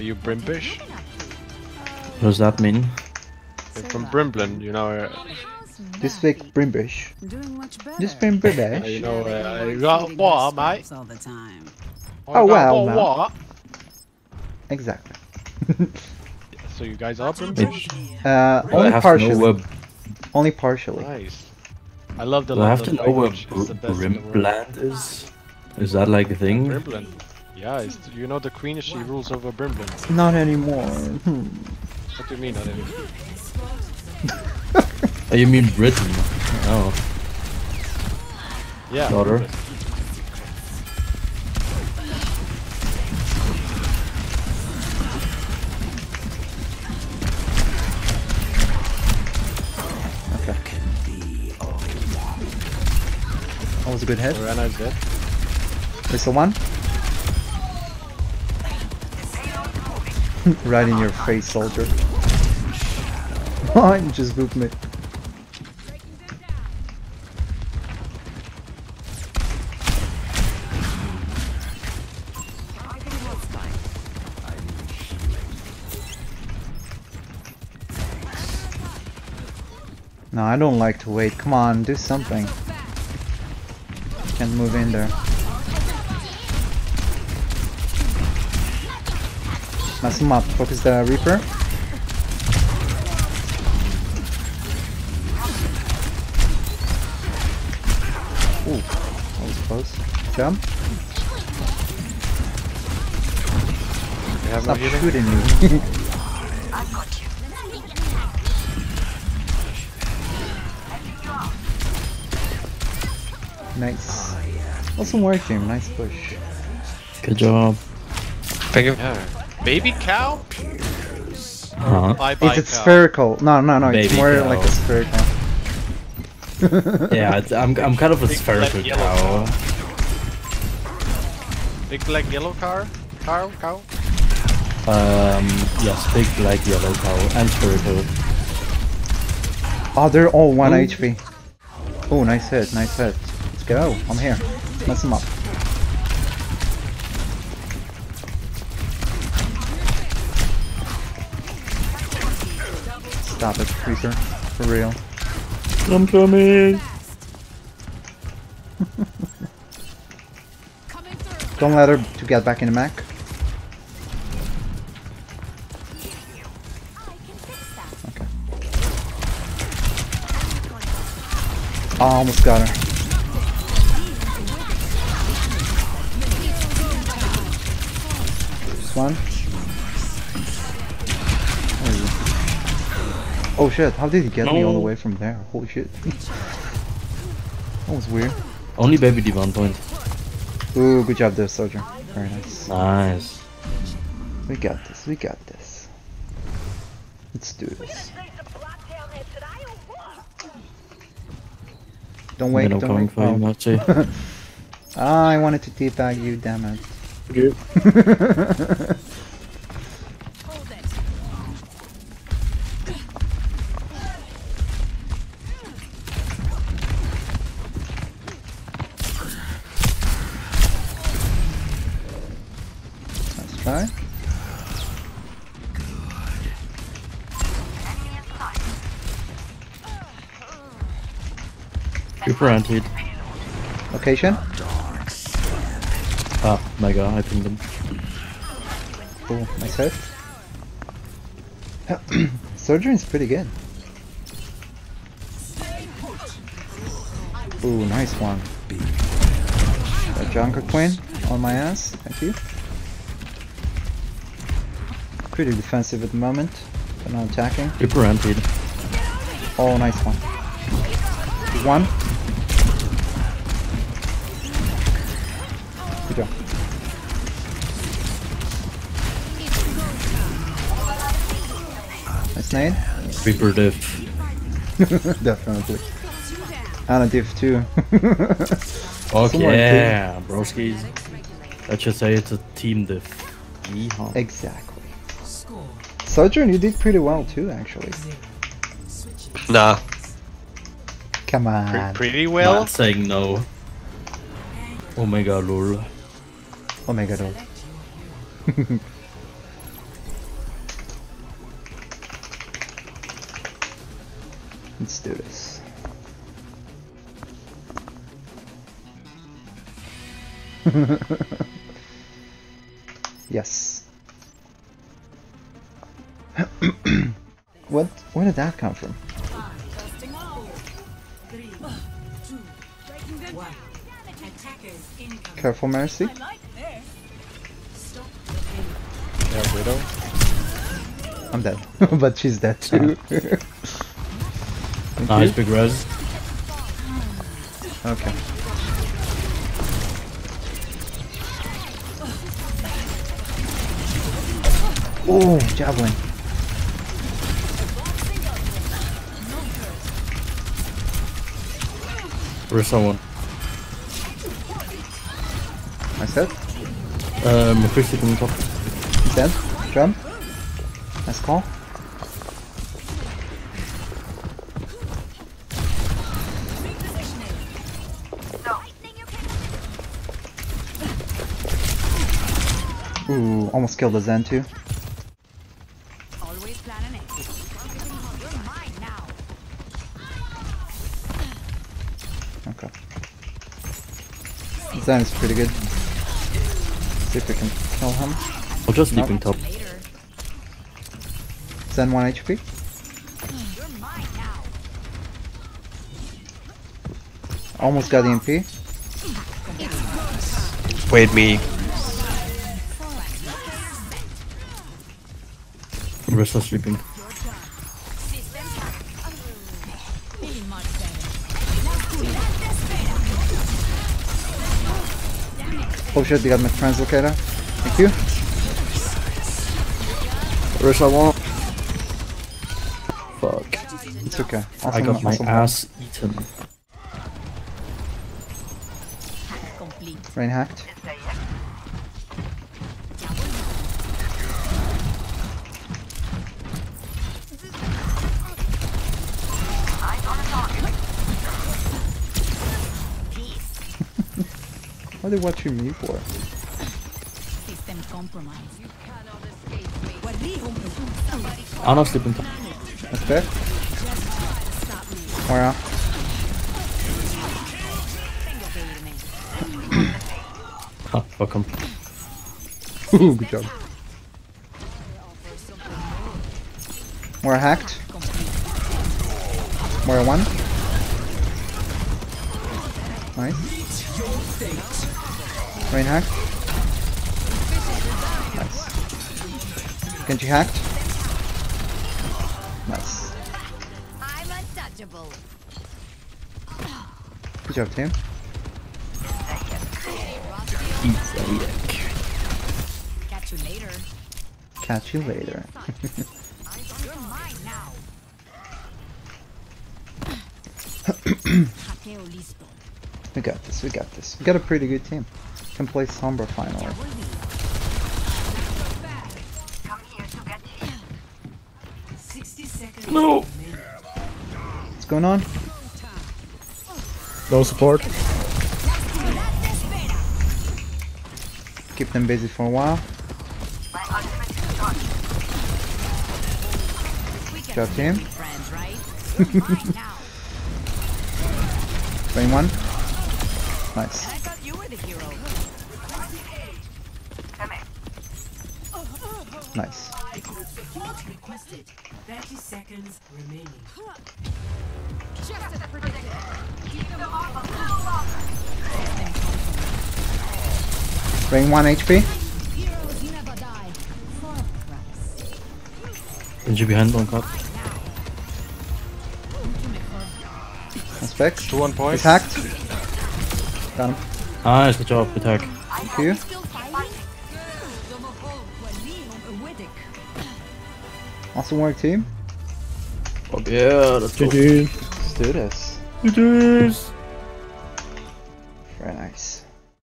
Are you Brimbish? What does that mean? You're from Brimbland, you know. This week Brimbish. This been Brimbish. You know, you got war, mate. Oh well, war. Exactly. So you guys are Brimbish? Only partially. Only partially. Nice. I love the. I have to know where Brimbland is. Is that like a thing? Brimbland. Yeah, it's, you know the queen. She rules over Brimbland. Not anymore. What do you mean not anymore? Oh, you mean Britain? Oh. Yeah. Daughter. Britain. That was a good head. Rana's dead. Missile one. Right in your face, soldier. Mine just booped me. No, I don't like to wait. Come on, do something. Can move in there. Mess him up. Focus the Reaper. Ooh, that was close. Jump. Stop shooting me. I've got you. Nice. Awesome work, team. Nice push. Good job. Thank you. Yeah. Baby cow? Huh? Bye -bye, it's cow. Spherical. No, no, no. Baby it's more cow. Like a spherical. Yeah, it's, I'm kind of a big spherical cow. Big black yellow car? Cow? Yes, big black yellow cow and spherical. Oh, they're all 1 Ooh. HP. Oh, nice hit, nice hit. Let's go. I'm here. Mess him up. Stop it, Reaper. For real. I'm coming! Don't let her to get back in the mech. Okay. Oh, almost got her. One. Oh shit, how did he get me all the way from there? Holy shit. That was weird. Only baby D1 point. Ooh, good job there, Sojourn. Very nice. Nice. We got this, we got this. Let's do this. Don't wait, don't wait. Oh. I wanted to teabag you, damn it. Okay. Let's try. Super anti. Location? Ah, my god, I pinned him. Cool, nice hit. Sojourn's pretty good. Ooh, nice one. A Junker Queen on my ass, thank you. Pretty defensive at the moment, but not attacking. Super anti. Oh, nice one. One. Good job. Nice nade. Reaper diff. Definitely. And a diff too. Okay, yeah, broskies. Let's just say it's a team diff. Yeehaw. Exactly. Sojourn, you did pretty well too, actually. Nah. Come on. Pretty well? Not saying no. Omega lol. Oh my god. Let's do this. Yes. What? Where did that come from? Careful, Mercy. Yeah, Widow. I'm dead, but she's dead too. Nice, big res. Okay. Oh, javelin. Where's someone? Myself? First hit on the top. He's dead. Drum. Nice call. Ooh, almost killed the Zen too. Okay. Zen is pretty good. See if we can kill him. I'll just leap in top. Zen 1 HP. Almost got the MP. Wait me. Rest are sleeping. Oh shit, they got my translocator. Thank you. Rest I won't. Fuck. It's okay. Awesome, I got my ass eaten. Rain hacked. What are they watching me for? System compromised. You cannot escape me. I'm not sleeping. That's fair. Where are you? Welcome. Ooh, good job. More hacked. More one. Nice. Rain hacked. Nice. Genji hacked. Nice. I'm untouchable. Good job, team. Catch you later. Catch you later. You're mine now. We got this. We got this. We got a pretty good team. Can play Sombra finally. No! What's going on? No support. Keep them busy for a while. Good job, team. Brain one. Nice. Nice. 30 seconds remaining. Bring 1 HP. Genji behind on cut. Aspects. 1 point. He's hacked. Got him. Nice, good job. Attack. Thank you. Awesome work, team. Oh yeah, let's go. Let's do this. Very nice.